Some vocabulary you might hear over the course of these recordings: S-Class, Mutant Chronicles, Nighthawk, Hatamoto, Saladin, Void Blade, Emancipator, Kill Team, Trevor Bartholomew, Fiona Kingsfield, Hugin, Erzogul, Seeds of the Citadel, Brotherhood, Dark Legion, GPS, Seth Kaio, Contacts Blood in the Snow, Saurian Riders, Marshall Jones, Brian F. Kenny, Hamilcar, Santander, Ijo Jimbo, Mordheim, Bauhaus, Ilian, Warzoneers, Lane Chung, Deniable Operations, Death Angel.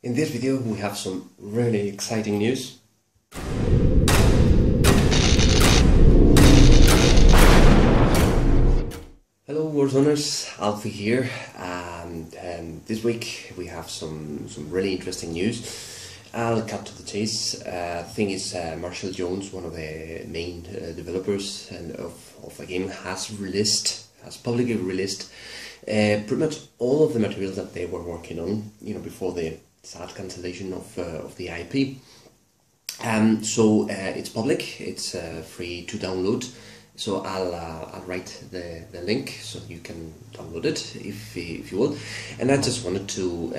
In this video we have some really exciting news. Hello Warzoners, Alfie here, and this week we have some really interesting news. I'll cut to the chase. The thing is, Marshall Jones, one of the main developers of the game, has publicly released pretty much all of the material that they were working on, you know, before the sad cancellation of the IP. So it's public, it's free to download. So I'll write the link so you can download it if you will. And I just wanted to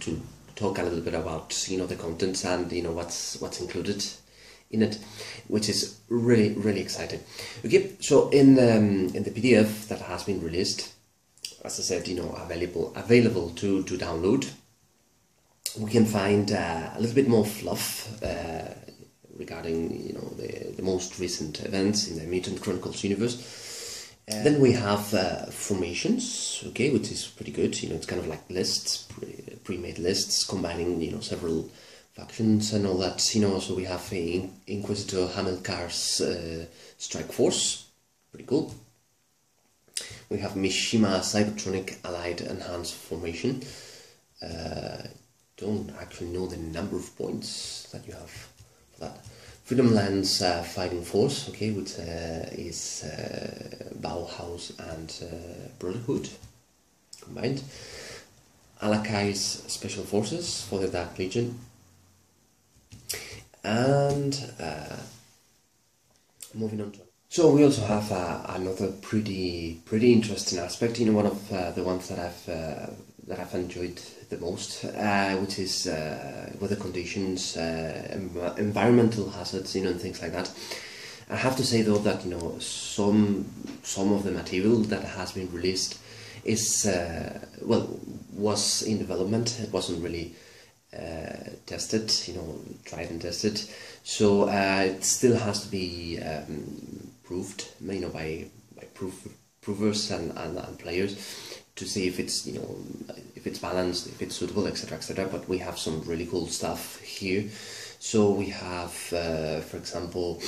to talk a little bit about, you know, the contents and, you know, what's included in it, which is really exciting. Okay, so in the PDF that has been released, as I said, you know, available to download, we can find a little bit more fluff regarding, you know, the most recent events in the Mutant Chronicles universe. Then we have formations, okay, which is pretty good. You know, it's kind of like lists, pre-made lists, combining, you know, several factions and all that, you know. So we have a Inquisitor Hamilcar's strike force, pretty cool. We have Mishima Cybertronic Allied Enhanced Formation. Don't actually know the number of points that you have for that. Freedom Lands Fighting Force, okay, which is Bauhaus and Brotherhood combined. Alakai's Special Forces for the Dark Legion. And moving on to, so we also have another pretty interesting aspect, you know, one of the ones that I've enjoyed the most, which is weather conditions, environmental hazards, you know, and things like that. I have to say though that, you know, some of the material that has been released is was in development. It wasn't really tested, you know, tried and tested, so it still has to be proved, you know, by provers and players to see if it's, you know, if it's balanced, if it's suitable, etc, etc. But we have some really cool stuff here. So we have, for example,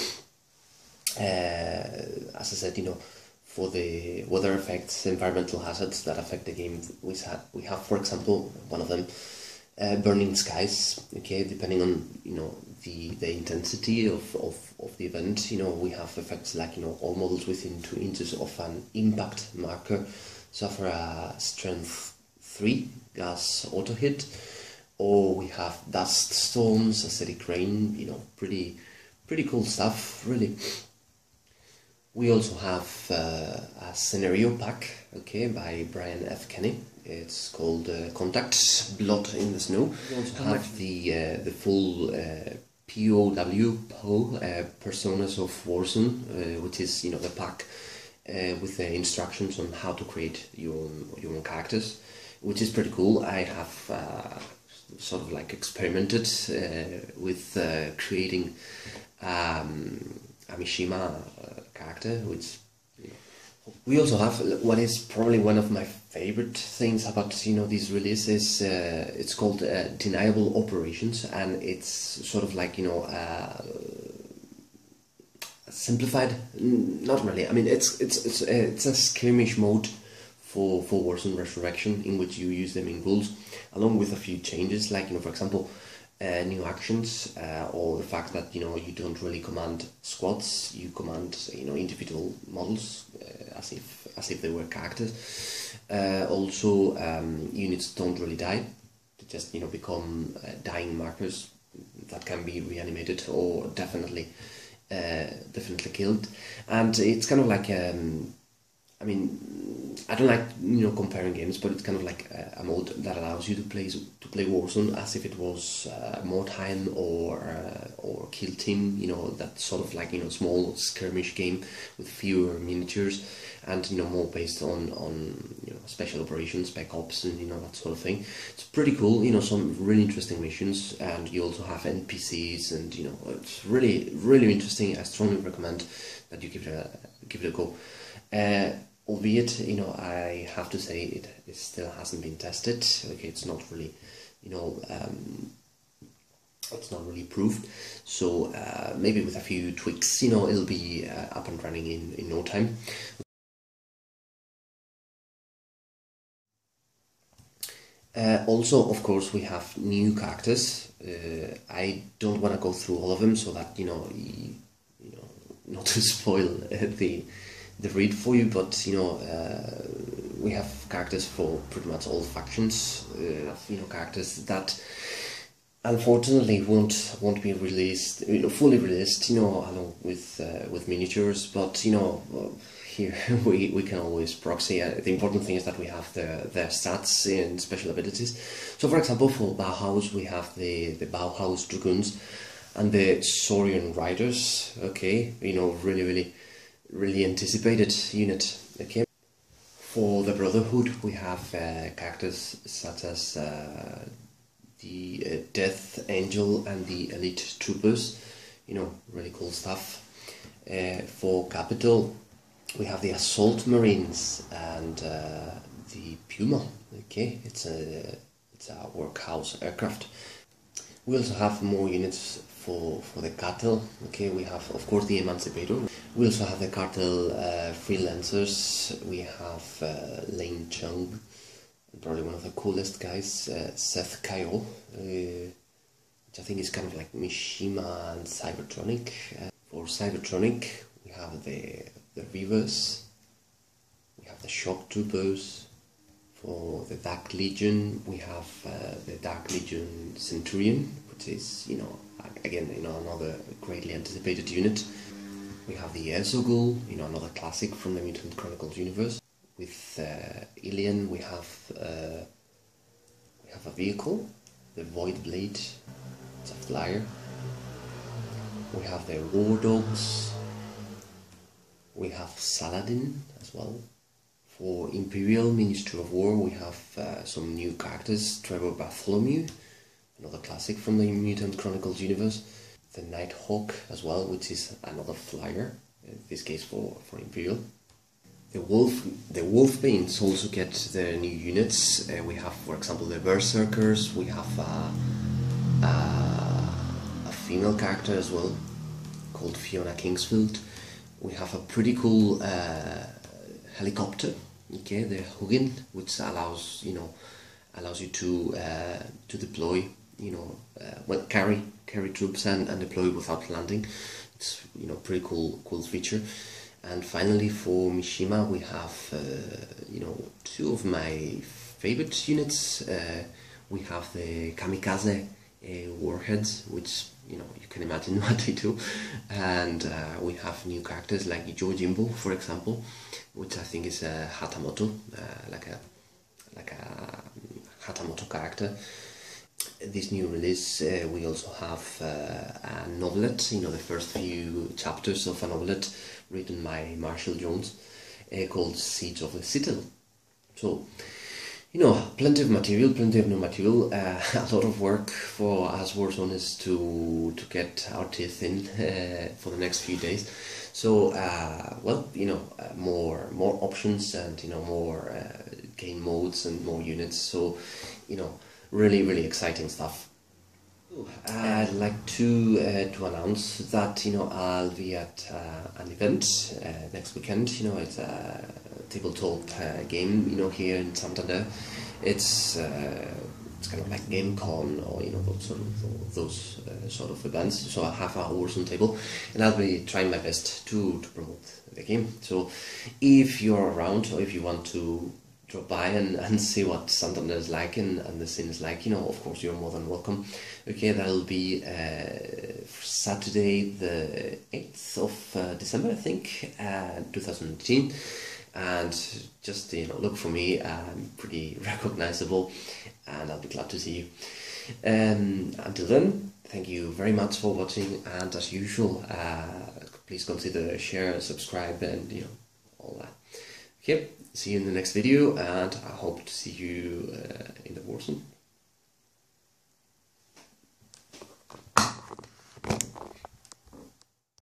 as I said, you know, for the weather effects, environmental hazards that affect the game, we have, for example, one of them, burning skies, okay, depending on, you know, the intensity of the event. You know, we have effects like, you know, all models within 2 inches of an impact marker suffer a strength 3 gas auto hit. Or we have dust storms, acidic rain, you know, pretty cool stuff, really. We also have a scenario pack, okay, by Brian F. Kenny. It's called Contacts Blood in the Snow. We also have the full POW Personas of Warzone, which is, you know, the pack with the instructions on how to create your own characters, which is pretty cool. I have sort of like experimented with creating a Mishima character, which, you know. We also have what is probably one of my favorite things about, you know, these releases. It's called Deniable Operations, and it's sort of like, you know, simplified. Not really. I mean, it's a skirmish mode for Warzone Resurrection, in which you use the main rules along with a few changes, like, you know, for example, new actions, or the fact that, you know, you don't really command squads, you command, you know, individual models, as if they were characters. Also, units don't really die; they just, you know, become dying markers that can be reanimated or definitely killed. And it's kind of like, I mean, I don't like, you know, comparing games, but it's kind of like a mode that allows you to play Warzone as if it was Mordheim or Kill Team, you know, that sort of like, you know, small skirmish game with fewer miniatures and, you know, more based on, you know, special operations, spec ops, and, you know, that sort of thing. It's pretty cool, you know, some really interesting missions, and you also have NPCs, and, you know, it's really interesting. I strongly recommend that you give it a go. Albeit, you know, I have to say it still hasn't been tested. Okay, it's not really you know, it's not really proved. So maybe with a few tweaks, you know, it'll be up and running in no time. Also, of course, we have new characters. I don't want to go through all of them so that, you know, not to spoil the read for you, but, you know, we have characters for pretty much all factions, you know, characters that unfortunately won't be released, you know, fully released, you know, along with miniatures, but, you know, here we can always proxy. The important thing is that we have their stats and special abilities. So, for example, for Bauhaus, we have the Bauhaus Dragoons and the Saurian Riders. Okay, you know, really anticipated unit. Okay. For the Brotherhood, we have characters such as the Death Angel and the Elite Troopers. You know, really cool stuff. For Capital, we have the Assault Marines and the Puma. Okay, it's a workhouse aircraft. We also have more units for the Cartel. Okay, we have, of course, the Emancipator. We also have the Cartel freelancers. We have Lane Chung, probably one of the coolest guys, Seth Kaio, which I think is kind of like Mishima and Cybertronic. For Cybertronic, we have the Reavers, we have the Shock Troopers. For the Dark Legion, we have the Dark Legion Centurion, which is, you know, again, you know, another greatly anticipated unit. We have the Erzogul, you know, another classic from the Mutant Chronicles universe. With Ilian, we have a vehicle, the Void Blade, it's a flyer. We have the War Dogs. We have Saladin as well. For Imperial Ministry of War, we have some new characters, Trevor Bartholomew, another classic from the Mutant Chronicles universe. The Nighthawk as well, which is another flyer, in this case for Imperial. The Wolfbanes also get their new units. We have, for example, the Berserkers. We have a female character as well, called Fiona Kingsfield. We have a pretty cool helicopter, okay, the Hugin, which allows, you know, allows you to deploy, you know, well, carry troops and deploy without landing. It's, you know, pretty cool feature. And finally, for Mishima, we have you know, two of my favorite units. We have the Kamikaze warheads, which, you know, you can imagine what they do, and we have new characters like Ijo Jimbo, for example, which I think is a Hatamoto, like a Hatamoto character. This new release, we also have a novelette, you know, the first few chapters of a novelette written by Marshall Jones, called Seeds of the Citadel. So, you know, plenty of material, plenty of new material, a lot of work for us Warzoneers to get our teeth in for the next few days. So, well, you know, more options and, you know, more game modes and more units. So, you know, really exciting stuff. I'd like to announce that, you know, I'll be at an event next weekend. You know, it's a tabletop game, you know, here in Santander. It's kind of like GameCon, or, you know, those sort of events. So I have a Warzone table, and I'll be trying my best to promote the game. So if you're around, or if you want to drop by and see what Santander is like and the scene is like, you know, of course, you're more than welcome. Okay, that'll be Saturday the 8th of December, I think, 2018, and just, you know, look for me. I'm pretty recognizable, and I'll be glad to see you. Until then, thank you very much for watching, and as usual, please consider share, subscribe, and, you know, all that. Okay, see you in the next video, and I hope to see you in the Warzone.